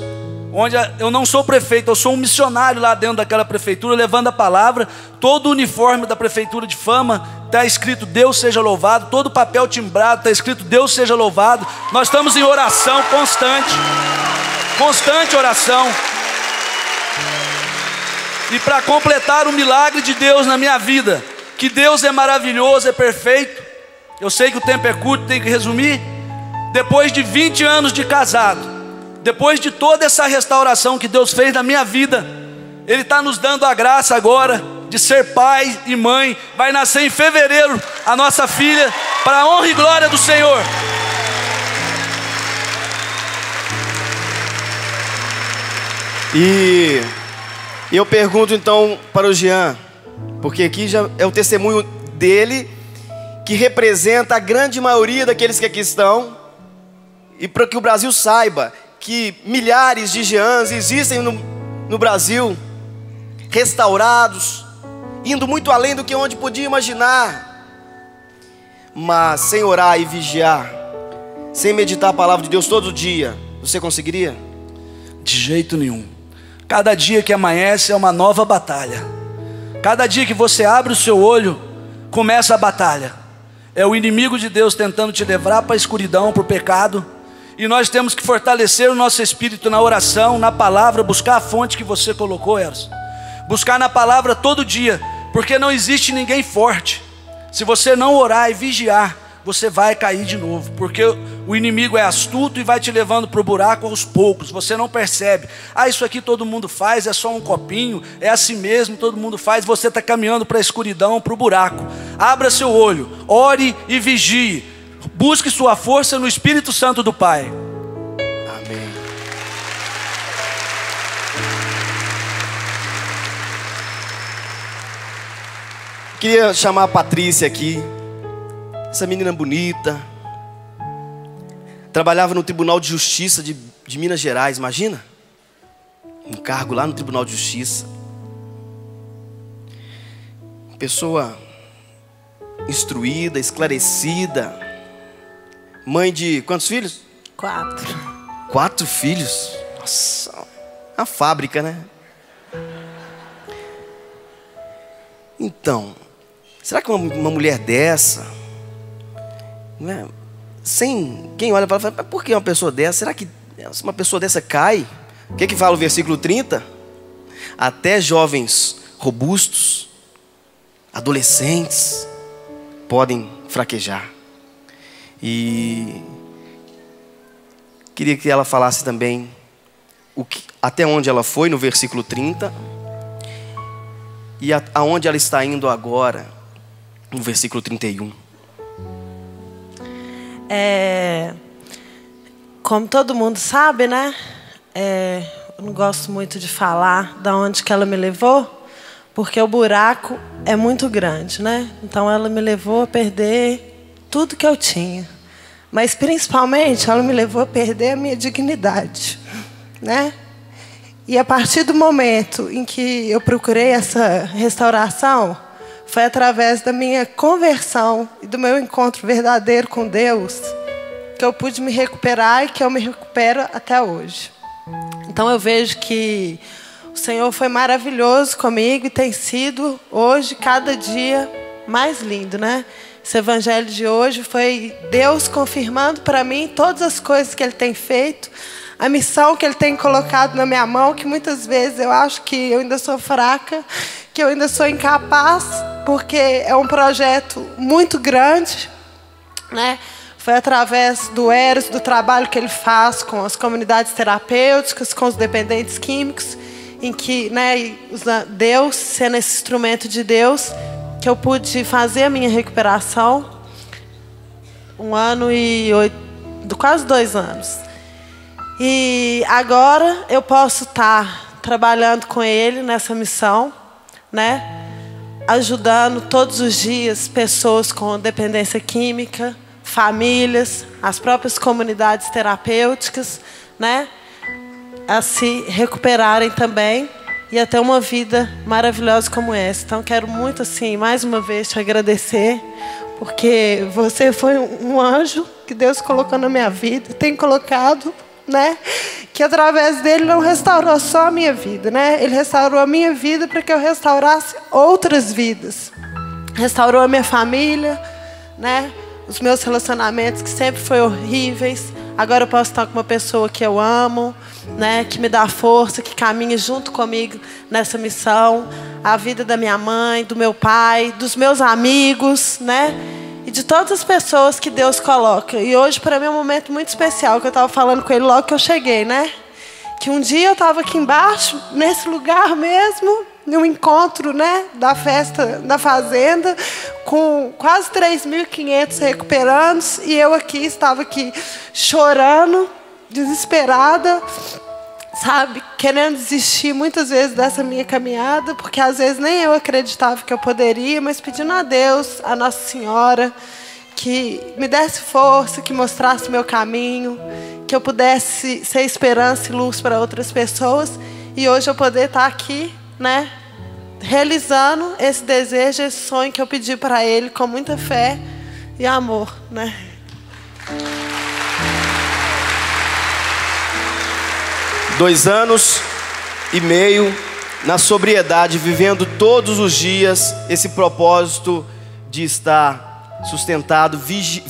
onde eu não sou prefeito, eu sou um missionário lá dentro daquela prefeitura, levando a palavra. Todo o uniforme da prefeitura de Fama está escrito Deus seja louvado, todo papel timbrado está escrito Deus seja louvado. Nós estamos em oração constante, constante oração. E para completar o milagre de Deus na minha vida, que Deus é maravilhoso, é perfeito, eu sei que o tempo é curto, tenho que resumir. Depois de 20 anos de casado, depois de toda essa restauração que Deus fez na minha vida, Ele está nos dando a graça agora de ser pai e mãe. Vai nascer em fevereiro a nossa filha, para a honra e glória do Senhor. E eu pergunto então para o Jean, porque aqui já é o testemunho dele, que representa a grande maioria daqueles que aqui estão, e para que o Brasil saiba que milhares de Jeans existem no Brasil, restaurados, indo muito além do que onde podia imaginar. Mas sem orar e vigiar, sem meditar a palavra de Deus todo dia, você conseguiria? De jeito nenhum. Cada dia que amanhece é uma nova batalha. Cada dia que você abre o seu olho, começa a batalha. É o inimigo de Deus tentando te levar para a escuridão, para o pecado. E nós temos que fortalecer o nosso espírito na oração, na palavra, buscar a fonte que você colocou, Eros. Buscar na palavra todo dia, porque não existe ninguém forte. Se você não orar e vigiar, você vai cair de novo, porque o inimigo é astuto e vai te levando para o buraco aos poucos. Você não percebe. Ah, isso aqui todo mundo faz, é só um copinho, é assim mesmo, todo mundo faz. Você está caminhando para a escuridão, para o buraco. Abra seu olho, ore e vigie. Busque sua força no Espírito Santo do Pai. Amém. Queria chamar a Patrícia aqui. Essa menina bonita, trabalhava no Tribunal de Justiça de Minas Gerais, imagina? Um cargo lá no Tribunal de Justiça. Pessoa instruída, esclarecida. Mãe de quantos filhos? 4. 4 filhos? Nossa, uma fábrica, né? Então, será que uma mulher dessa, né, sem quem olha para ela, fala, mas por que uma pessoa dessa? Será que uma pessoa dessa cai? O que é que fala o versículo 30? Até jovens robustos, adolescentes, podem fraquejar. E queria que ela falasse também o que, até onde ela foi no versículo 30 e aonde ela está indo agora no versículo 31. Como todo mundo sabe, né? Eu não gosto muito de falar da onde que ela me levou, porque o buraco é muito grande, né? Então ela me levou a perder tudo que eu tinha, mas principalmente ela me levou a perder a minha dignidade, né? E a partir do momento em que eu procurei essa restauração, foi através da minha conversão e do meu encontro verdadeiro com Deus que eu pude me recuperar e que eu me recupero até hoje. Então eu vejo que o Senhor foi maravilhoso comigo e tem sido hoje, cada dia, mais lindo, né? Esse evangelho de hoje foi Deus confirmando para mim todas as coisas que Ele tem feito, a missão que Ele tem colocado na minha mão, que muitas vezes eu acho que eu ainda sou fraca, que eu ainda sou incapaz, porque é um projeto muito grande, né? Foi através do Eros, do trabalho que ele faz com as comunidades terapêuticas, com os dependentes químicos, em que, né, Deus, sendo esse instrumento de Deus, que eu pude fazer a minha recuperação, 1 ano e 8, quase 2 anos. E agora eu posso estar trabalhando com ele nessa missão, né, ajudando todos os dias pessoas com dependência química, famílias, as próprias comunidades terapêuticas, né, a se recuperarem também e até uma vida maravilhosa como essa. Então quero muito, assim, mais uma vez te agradecer, porque você foi um anjo que Deus colocou na minha vida, tem colocado, né, que através dele não restaurou só a minha vida, né, ele restaurou a minha vida para que eu restaurasse outras vidas, restaurou a minha família, né, os meus relacionamentos que sempre foram horríveis. Agora eu posso estar com uma pessoa que eu amo, né, que me dá força, que caminha junto comigo nessa missão. A vida da minha mãe, do meu pai, dos meus amigos, né, e de todas as pessoas que Deus coloca. E hoje para mim é um momento muito especial, que eu estava falando com ele logo que eu cheguei, né, que um dia eu estava aqui embaixo, nesse lugar mesmo, num encontro, né, da festa da fazenda, com quase 3.500 recuperandos, e eu aqui, estava aqui chorando, desesperada, sabe, querendo desistir muitas vezes dessa minha caminhada, porque às vezes nem eu acreditava que eu poderia, mas pedindo a Deus, a Nossa Senhora, que me desse força, que mostrasse o meu caminho, que eu pudesse ser esperança e luz para outras pessoas, e hoje eu poder estar aqui, né, realizando esse desejo, esse sonho que eu pedi para ele com muita fé e amor, né? Dois anos e meio na sobriedade, vivendo todos os dias esse propósito de estar sustentado,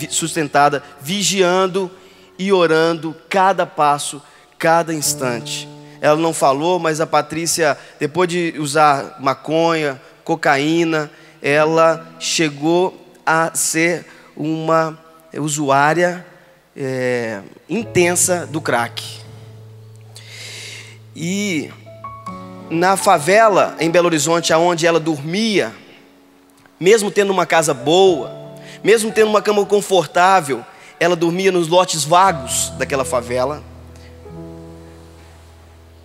sustentada, vigiando e orando cada passo, cada instante. Ela não falou, mas a Patrícia, depois de usar maconha, cocaína, ela chegou a ser uma usuária intensa do crack. E na favela, em Belo Horizonte, onde ela dormia, mesmo tendo uma casa boa, mesmo tendo uma cama confortável, ela dormia nos lotes vagos daquela favela,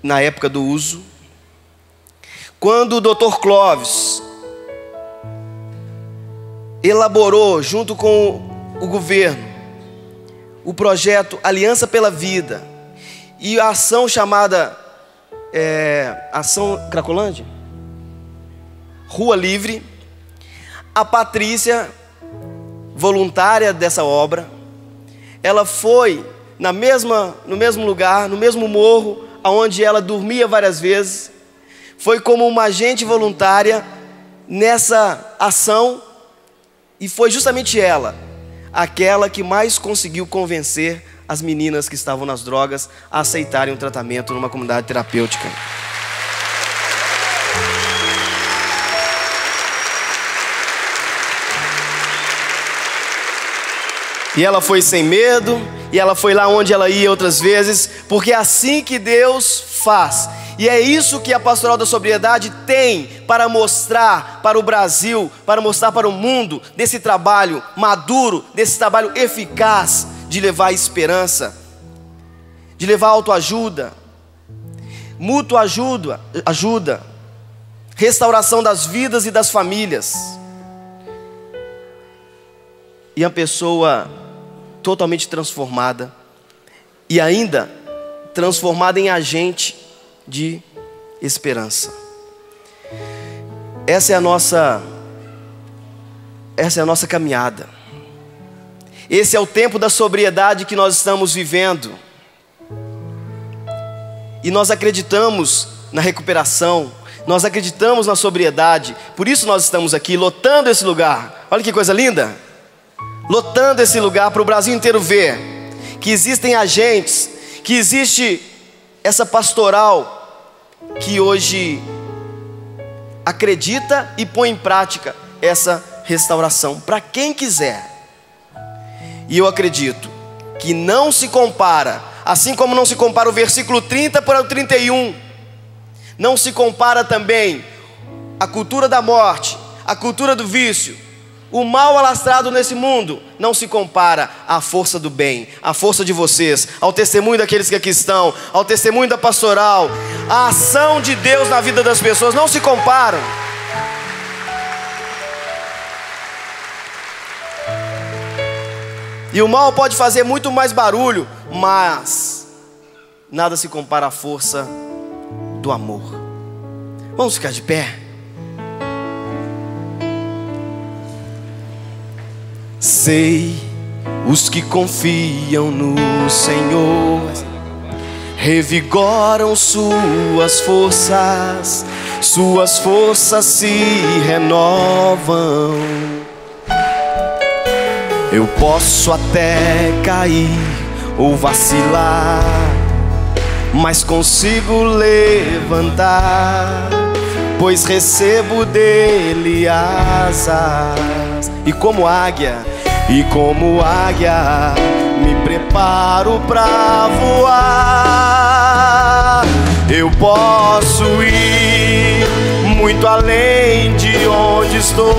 na época do uso. Quando o Dr. Clóvis elaborou, junto com o governo, o projeto Aliança pela Vida e a ação chamada Ação Cracolândia, Rua Livre, a Patrícia, voluntária dessa obra, ela foi no mesmo lugar, no mesmo morro onde ela dormia várias vezes, foi como uma agente voluntária nessa ação, e foi justamente ela, aquela que mais conseguiu convencer as meninas que estavam nas drogas a aceitarem um tratamento numa comunidade terapêutica. E ela foi sem medo, e ela foi lá onde ela ia outras vezes, porque é assim que Deus faz. E é isso que a Pastoral da Sobriedade tem para mostrar para o Brasil, para mostrar para o mundo, desse trabalho maduro, desse trabalho eficaz de levar esperança, de levar autoajuda, mútua ajuda, restauração das vidas e das famílias. E a pessoa totalmente transformada, e ainda transformada em agente de esperança. Essa é a nossa caminhada. Esse é o tempo da sobriedade que nós estamos vivendo. E nós acreditamos na recuperação, nós acreditamos na sobriedade. Por isso nós estamos aqui lotando esse lugar. Olha que coisa linda! Lotando esse lugar para o Brasil inteiro ver que existem agentes, que existe essa pastoral que hoje acredita e põe em prática essa restauração para quem quiser. E eu acredito que não se compara, assim como não se compara o versículo 30 para o 31, não se compara também a cultura da morte, a cultura do vício. O mal alastrado nesse mundo não se compara à força do bem, à força de vocês, ao testemunho daqueles que aqui estão, ao testemunho da pastoral, à ação de Deus na vida das pessoas, não se comparam. E o mal pode fazer muito mais barulho, mas nada se compara à força do amor. Vamos ficar de pé? Sei os que confiam no Senhor revigoram suas forças se renovam. Eu posso até cair ou vacilar, mas consigo levantar, pois recebo dele asas. E como águia, me preparo pra voar. Eu posso ir muito além de onde estou.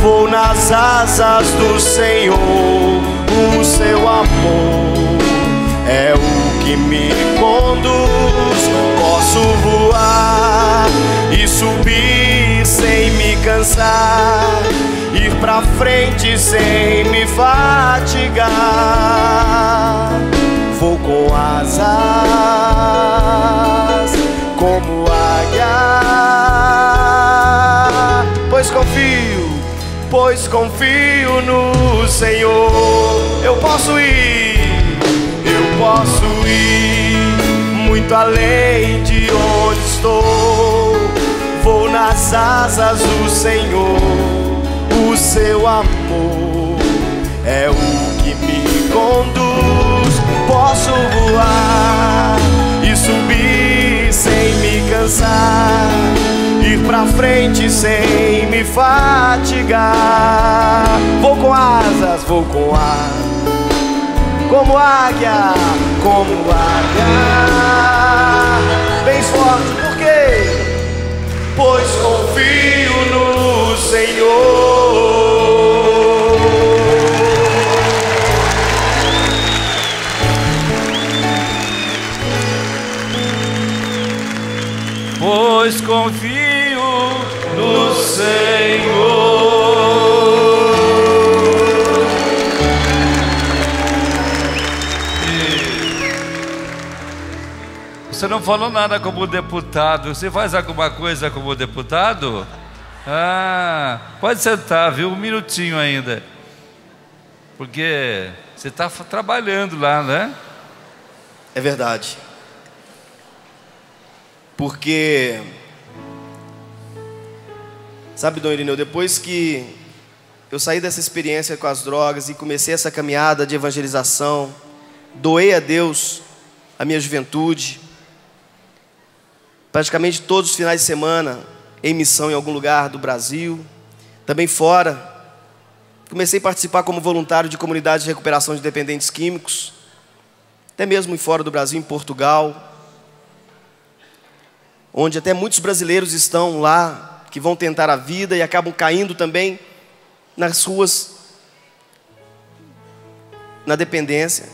Vou nas asas do Senhor, o seu amor é o que me conduz. Posso voar e subir sem me cansar, ir pra frente sem me fatigar. Vou com asas como águia, pois confio no Senhor. Eu posso ir muito além de onde estou. Vou nas asas do Senhor, o seu amor é o que me conduz. Posso voar e subir sem me cansar, ir pra frente sem me fatigar. Vou com asas, como águia, bem forte, por quê? Pois confio no Senhor. Pois confio no Senhor. Você não falou nada como deputado. Você faz alguma coisa como deputado? Ah, pode sentar, viu? Um minutinho ainda. Porque você está trabalhando lá, né? É verdade. Porque Sabe, Dom Irineu, depois que eu saí dessa experiência com as drogas e comecei essa caminhada de evangelização, doei a Deus a minha juventude, praticamente todos os finais de semana em missão em algum lugar do Brasil, também fora. Comecei a participar como voluntário de comunidades de recuperação de dependentes químicos, até mesmo fora do Brasil, em Portugal, onde até muitos brasileiros estão lá, que vão tentar a vida e acabam caindo também nas ruas, na dependência.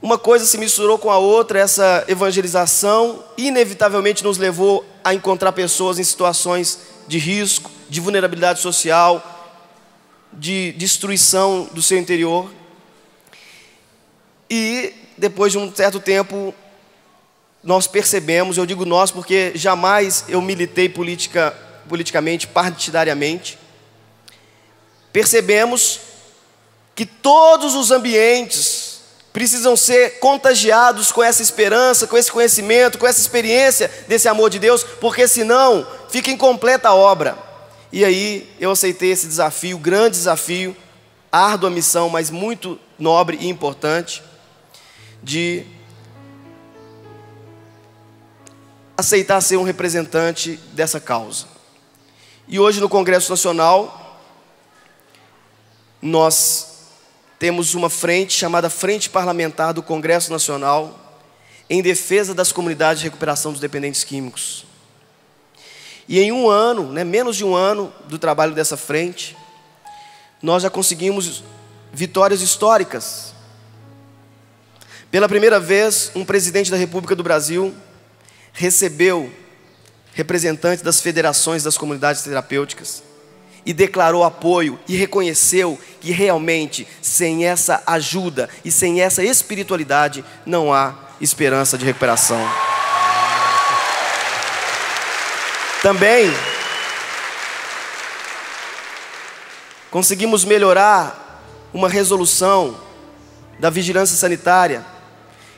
Uma coisa se misturou com a outra, essa evangelização inevitavelmente nos levou a encontrar pessoas em situações de risco, de vulnerabilidade social, de destruição do seu interior. E depois de um certo tempo nós percebemos, eu digo nós porque jamais eu militei politicamente, partidariamente, percebemos que todos os ambientes precisam ser contagiados com essa esperança, com esse conhecimento, com essa experiência desse amor de Deus, porque senão fica incompleta a obra. E aí eu aceitei esse desafio, grande desafio, árdua missão, mas muito nobre e importante, de aceitar ser um representante dessa causa. E hoje no Congresso Nacional, nós temos uma frente chamada Frente Parlamentar do Congresso Nacional em defesa das comunidades de recuperação dos dependentes químicos. E em um ano, menos de um ano do trabalho dessa frente, nós já conseguimos vitórias históricas. Pela primeira vez, um presidente da República do Brasil recebeu representantes das federações das comunidades terapêuticas e declarou apoio e reconheceu que realmente, sem essa ajuda e sem essa espiritualidade, não há esperança de recuperação. Também conseguimos melhorar uma resolução da vigilância sanitária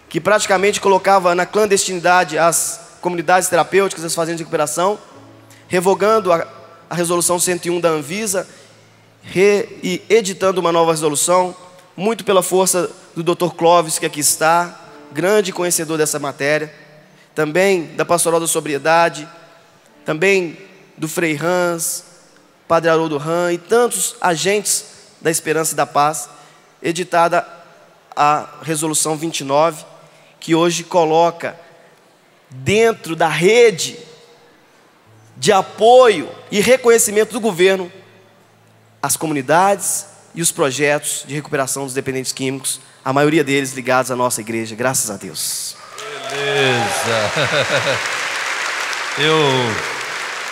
que praticamente colocava na clandestinidade as comunidades terapêuticas, as fazendas de recuperação, revogando a Resolução 101 da Anvisa e editando uma nova resolução, muito pela força do Dr. Clóvis, que aqui está, grande conhecedor dessa matéria, também da Pastoral da Sobriedade, também do Frei Hans, Padre Haroldo Hans e tantos agentes da esperança e da paz, editada a Resolução 29, que hoje coloca dentro da rede de apoio e reconhecimento do governo as comunidades e os projetos de recuperação dos dependentes químicos, a maioria deles ligados à nossa igreja, graças a Deus. Beleza! Eu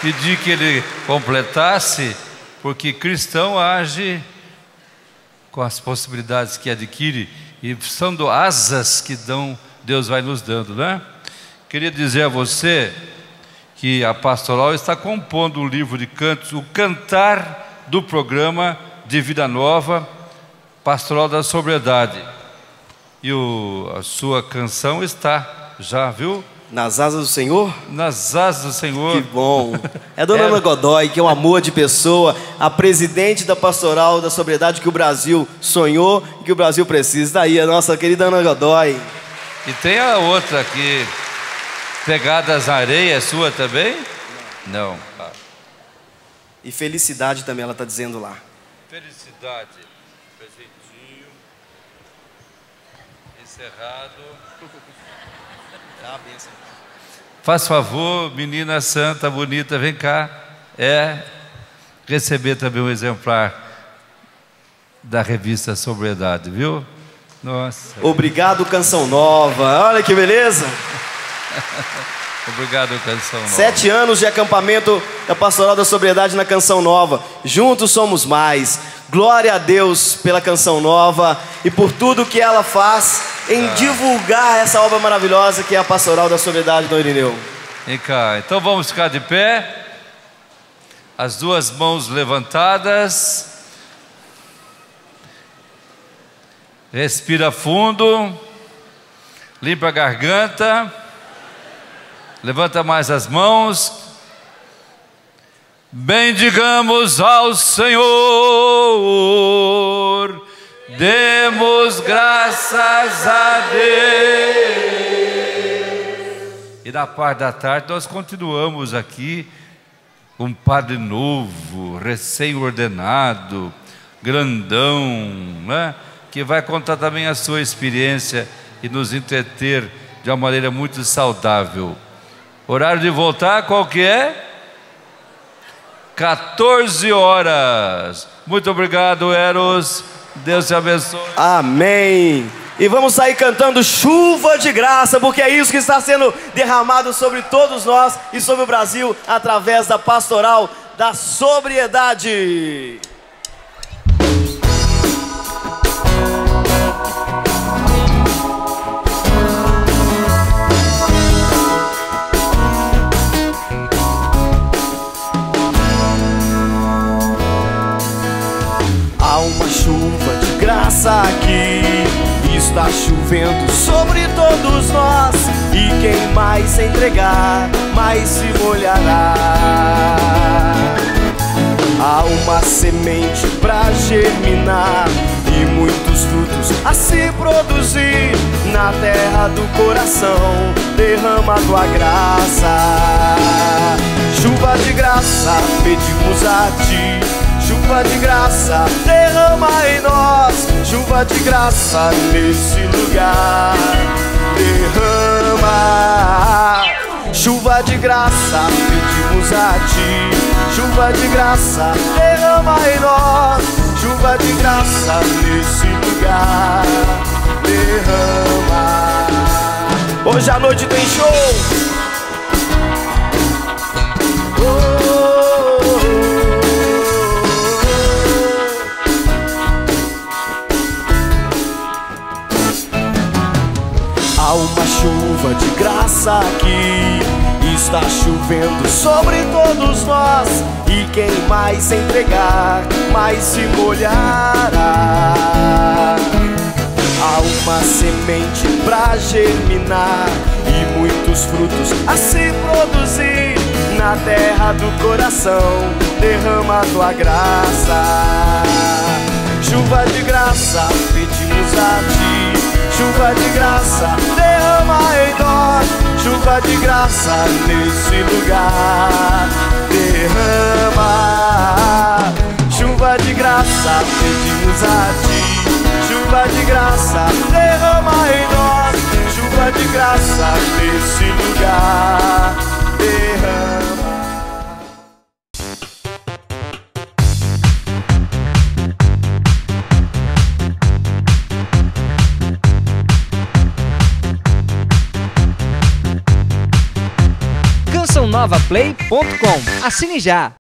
pedi que ele completasse, porque cristão age com as possibilidades que adquire, e são asas que dão, Deus vai nos dando, né? Queria dizer a você que a pastoral está compondo um livro de cantos, o cantar do programa de vida nova, Pastoral da Sobriedade, e a sua canção está já, viu? Nas Asas do Senhor? Nas Asas do Senhor. Que bom. É a dona Ana Godoy, que é um amor de pessoa, a presidente da Pastoral da Sobriedade que o Brasil sonhou e que o Brasil precisa. Daí a nossa querida Ana Godoy. E tem a outra aqui, Pegadas na Areia, é sua também? Não. Ah. E Felicidade também, ela está dizendo lá. Felicidade. Presentinho. Encerrado. Faz favor, menina santa, bonita, vem cá. Receber também um exemplar da revista Sobriedade, viu? Nossa. Obrigado, Canção Nova. Olha que beleza. Obrigado, Canção Nova. 7 anos de acampamento da Pastoral da Sobriedade na Canção Nova. Juntos somos mais. Glória a Deus pela Canção Nova e por tudo que ela faz em divulgar essa obra maravilhosa que é a Pastoral da Sobriedade, Dom Irineu. Vem cá, então vamos ficar de pé, as duas mãos levantadas, respira fundo, limpa a garganta, levanta mais as mãos, Bendigamos ao Senhor, demos graças a Deus. E na parte da tarde nós continuamos aqui com um padre novo, recém-ordenado, grandão, né? Que vai contar também a sua experiência e nos entreter de uma maneira muito saudável. Horário de voltar, qual que é? 14 horas. Muito obrigado, Eros. Deus te abençoe. Amém. E vamos sair cantando Chuva de Graça, porque é isso que está sendo derramado sobre todos nós e sobre o Brasil, através da pastoral da sobriedade. Graça aqui está chovendo sobre todos nós, e quem mais se entregar, mais se molhará. Há uma semente pra germinar e muitos frutos a se produzir, na terra do coração derrama a tua graça. Chuva de graça pedimos a ti, chuva de graça derrama em nós, chuva de graça nesse lugar derrama. Chuva de graça pedimos a ti, chuva de graça derrama em nós, chuva de graça nesse lugar derrama. Hoje à noite tem show. Há uma chuva de graça aqui, está chovendo sobre todos nós, e quem mais se entregar, mais se molhará. Há uma semente pra germinar e muitos frutos a se produzir, na terra do coração derrama a tua graça. Chuva de graça pedimos a ti, chuva de graça derrama em nós, chuva de graça nesse lugar derrama. Chuva de graça pedimos a ti, chuva de graça derrama em nós, chuva de graça nesse lugar derrama. Cançãonova play.com. Assine já!